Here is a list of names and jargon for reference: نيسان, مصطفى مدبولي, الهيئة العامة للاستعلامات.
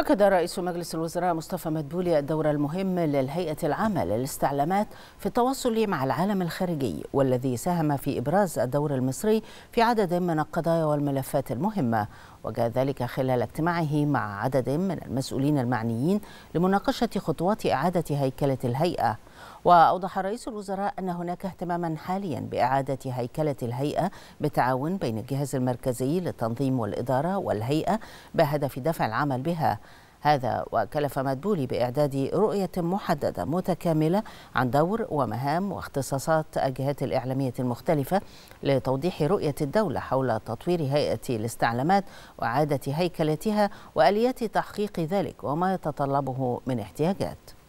أكد رئيس مجلس الوزراء مصطفى مدبولي الدور المهم للهيئة العامة للاستعلامات في التواصل مع العالم الخارجي، والذي ساهم في إبراز الدور المصري في عدد من القضايا والملفات المهمة، وجاء ذلك خلال اجتماعه مع عدد من المسؤولين المعنيين لمناقشة خطوات إعادة هيكلة الهيئة. وأوضح رئيس الوزراء أن هناك اهتماما حاليا بإعادة هيكلة الهيئة بتعاون بين الجهاز المركزي للتنظيم والإدارة والهيئة بهدف دفع العمل بها. هذا وكلف مدبولي بإعداد رؤية محددة متكاملة عن دور ومهام واختصاصات الجهات الإعلامية المختلفة لتوضيح رؤية الدولة حول تطوير هيئة الاستعلامات وإعادة هيكلتها وآليات تحقيق ذلك وما يتطلبه من احتياجات.